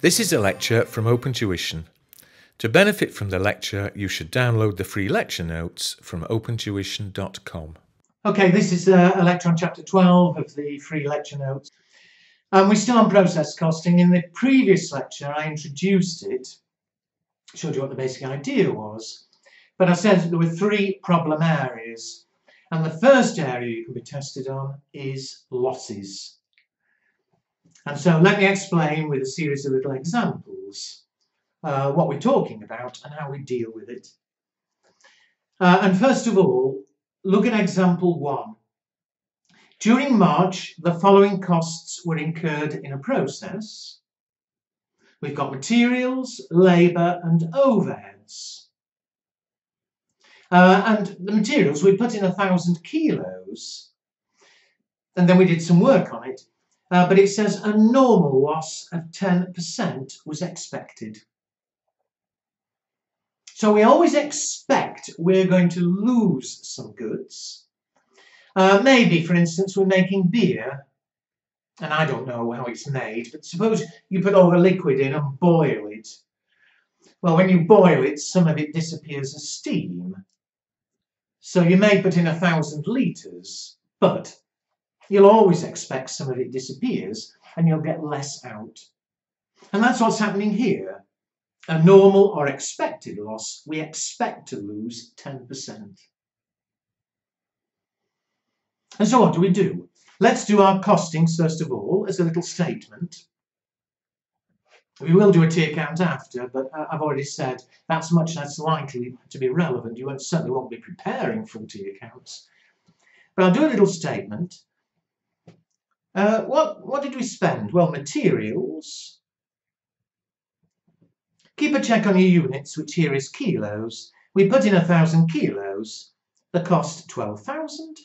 This is a lecture from Open Tuition. To benefit from the lecture, you should download the free lecture notes from opentuition.com. Okay, this is a lecture on Chapter 12 of the free lecture notes. We're still on process costing. In the previous lecture, I introduced it, showed you what the basic idea was, but I said that there were three problem areas. And the first area you can be tested on is losses. And so let me explain with a series of little examples what we're talking about and how we deal with it. And first of all, look at example one. During March, the following costs were incurred in a process. We've got materials, labour and overheads. And the materials, we put in 1,000 kilos and then we did some work on it. But it says a normal loss of 10% was expected. So we always expect we're going to lose some goods. Maybe, for instance, we're making beer, and I don't know how it's made, but suppose you put all the liquid in and boil it. Well, when you boil it, some of it disappears as steam. So you may put in 1,000 litres, but you'll always expect some of it disappears and you'll get less out. And that's what's happening here. A normal or expected loss, we expect to lose 10%. And so what do we do? Let's do our costings first of all as a little statement. We will do a tier count after, but I've already said that's much less likely to be relevant. You certainly won't be preparing full tier counts. But I'll do a little statement. What did we spend? Well, materials. Keep a check on your units, which here is kilos. We put in 1,000 kilos. The cost 12,000.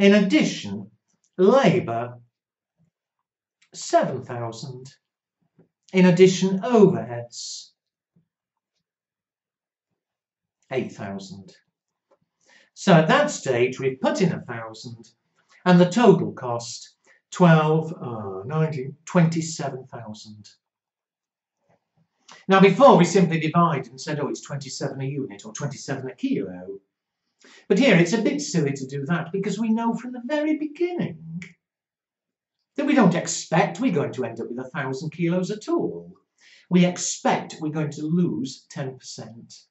In addition, labour 7,000. In addition, overheads 8,000. So at that stage, we put in 1,000. And the total cost, 27,000. Now before we simply divide and said, oh, it's 27 a unit or 27 a kilo. But here it's a bit silly to do that because we know from the very beginning that we don't expect we're going to end up with 1,000 kilos at all. We expect we're going to lose 10%.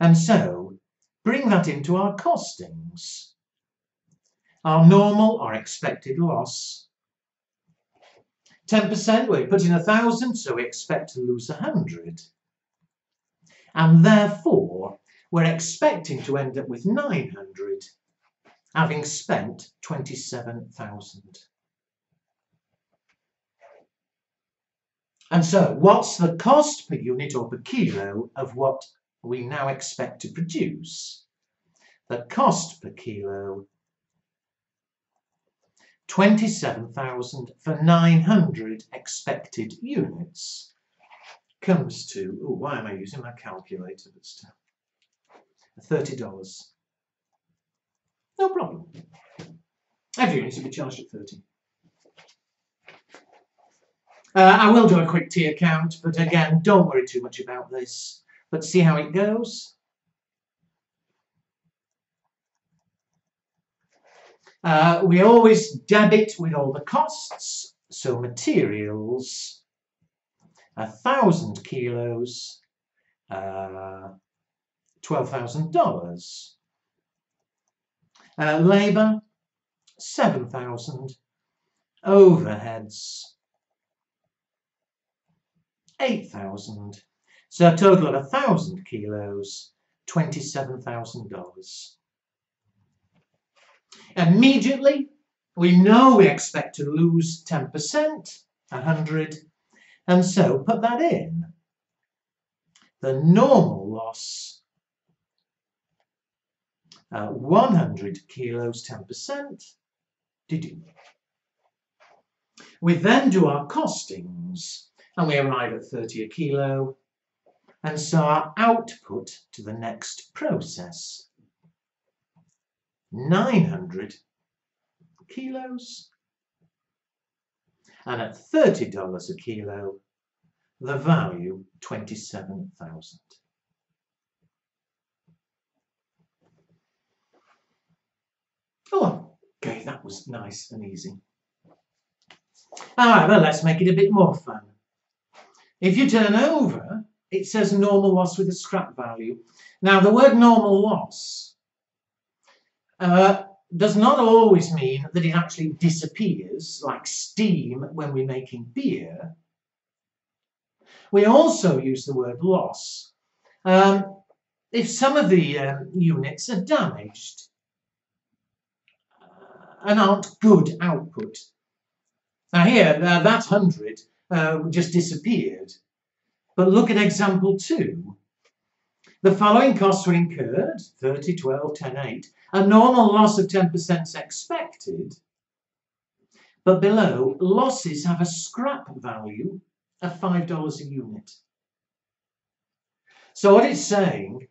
And so bring that into our costings. Our normal or expected loss. 10%, we put in 1,000, so we expect to lose 100. And therefore, we're expecting to end up with 900, having spent 27,000. And so, what's the cost per unit or per kilo of what we now expect to produce? The cost per kilo, 27,000 for 900 expected units, comes to, oh, why am I using my calculator, but still, $30. No problem. Every unit will be charged at 30. I will do a quick tier count, but again, don't worry too much about this, but see how it goes. We always debit with all the costs, so materials, 1,000 kilos, $12,000. Labour, 7,000, overheads, 8,000, so a total of 1,000 kilos, $27,000. Immediately, we know we expect to lose 10%, 100, and so put that in. The normal loss, 100 kilos, 10%. We then do our costings, and we arrive at 30 a kilo, and so our output to the next process. 900 kilos and at $30 a kilo, the value 27,000. Oh, okay, that was nice and easy. However, let's make it a bit more fun. If you turn over, it says normal loss with a scrap value. Now, the word normal loss does not always mean that it actually disappears, like steam when we're making beer. We also use the word loss if some of the units are damaged and aren't good output. Now here, that 100 just disappeared. But look at example 2. The following costs were incurred, 30, 12, 10, 8. A normal loss of 10% is expected. But below, losses have a scrap value of $5 a unit. So what it's saying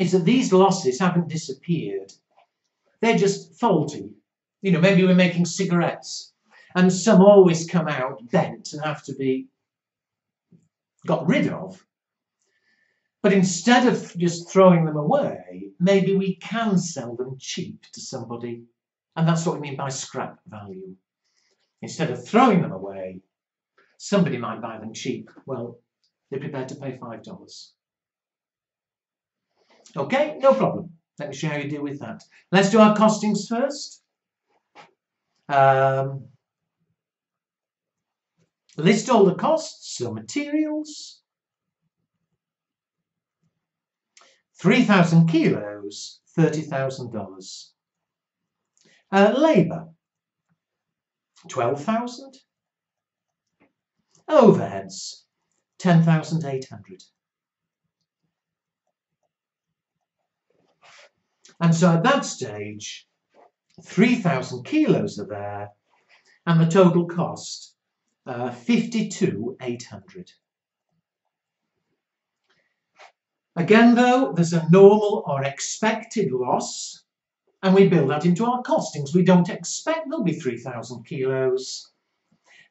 is that these losses haven't disappeared. They're just faulty. You know, maybe we're making cigarettes and some always come out bent and have to be got rid of. But instead of just throwing them away, maybe we can sell them cheap to somebody. And that's what we mean by scrap value. Instead of throwing them away, somebody might buy them cheap. Well, they're prepared to pay $5. Okay, no problem. Let me show you how you deal with that. Let's do our costings first. List all the costs, so materials. 3,000 kilos, $30,000. Labour, 12,000. Overheads, 10,800. And so at that stage, 3,000 kilos are there, and the total cost, 52,800. Again, though, there's a normal or expected loss, and we build that into our costings. We don't expect there'll be 3,000 kilos.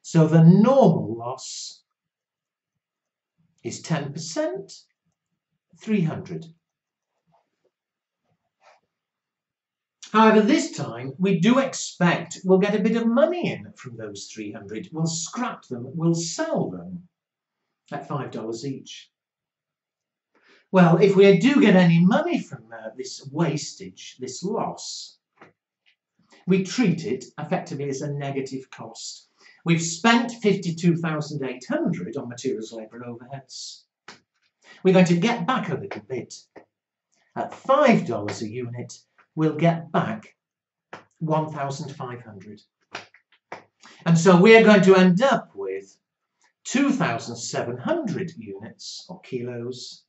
So the normal loss is 10%, 300. However, this time we do expect we'll get a bit of money in from those 300. We'll scrap them, we'll sell them at $5 each. Well, if we do get any money from this wastage, this loss, we treat it effectively as a negative cost. We've spent 52,800 on materials, labour and overheads. We're going to get back a little bit. At $5 a unit, we'll get back 1,500. And so we're going to end up with 2,700 units or kilos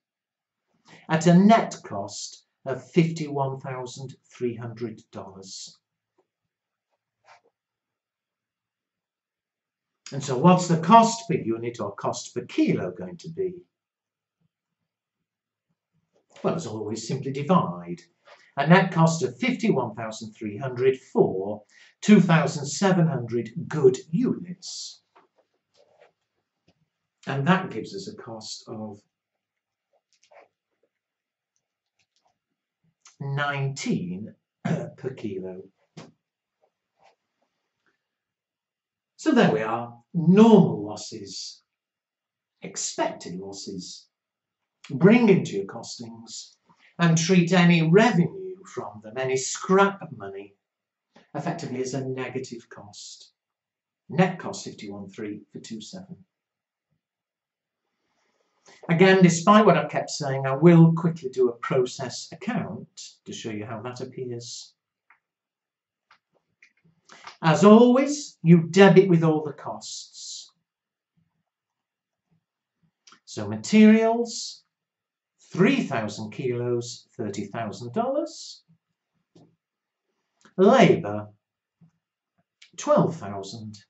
at a net cost of $51,300. And so what's the cost per unit or cost per kilo going to be? Well, as always, simply divide. A net cost of 51,300 for 2,700 good units. And that gives us a cost of 19 per kilo. So there we are, normal losses, expected losses. Bring into your costings and treat any revenue from them, any scrap of money, effectively as a negative cost. Net cost 51,300 for 27. Again, despite what I've kept saying, I will quickly do a process account to show you how that appears. As always, you debit with all the costs. So materials, 3,000 kilos, $30,000. Labour, 12,000.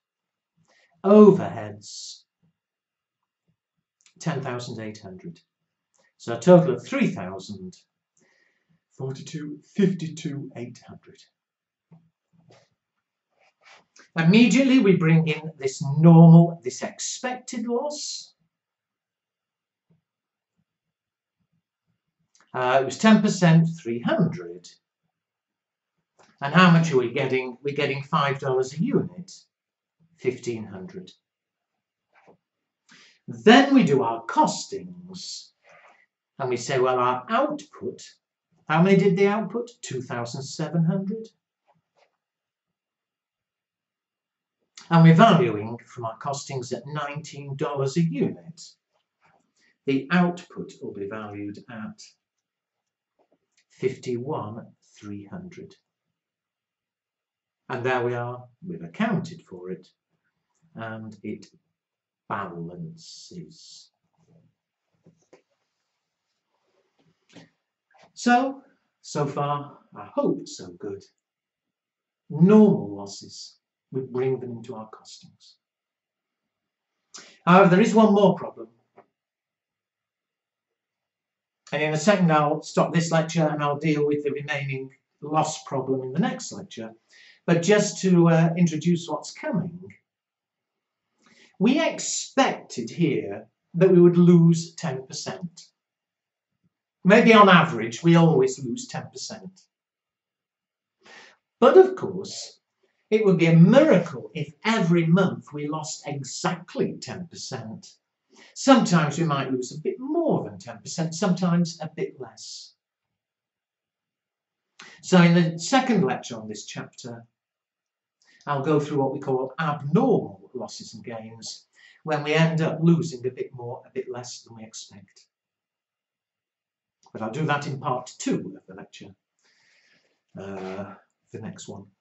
Overheads, 10,800. So a total of 3,000, 52,800. Immediately we bring in this normal, this expected loss. It was 10%, 300. And how much are we getting? We're getting $5 a unit, 1,500. Then we do our costings. And we say, well, our output, how many did the output? 2,700. And we're valuing from our costings at $19 a unit. The output will be valued at 51,300. And there we are, we've accounted for it, and it balances. So far, I hope so good. Normal losses, we bring them into our costings. However, there is one more problem. And in a second, I'll stop this lecture and I'll deal with the remaining loss problem in the next lecture. But just to introduce what's coming, we expected here that we would lose 10%. Maybe on average, we always lose 10%. But of course, it would be a miracle if every month we lost exactly 10%. Sometimes we might lose a bit more than 10%, sometimes a bit less. So in the second lecture on this chapter, I'll go through what we call abnormal losses and gains, when we end up losing a bit more, a bit less than we expect. But I'll do that in part 2 of the lecture, the next one.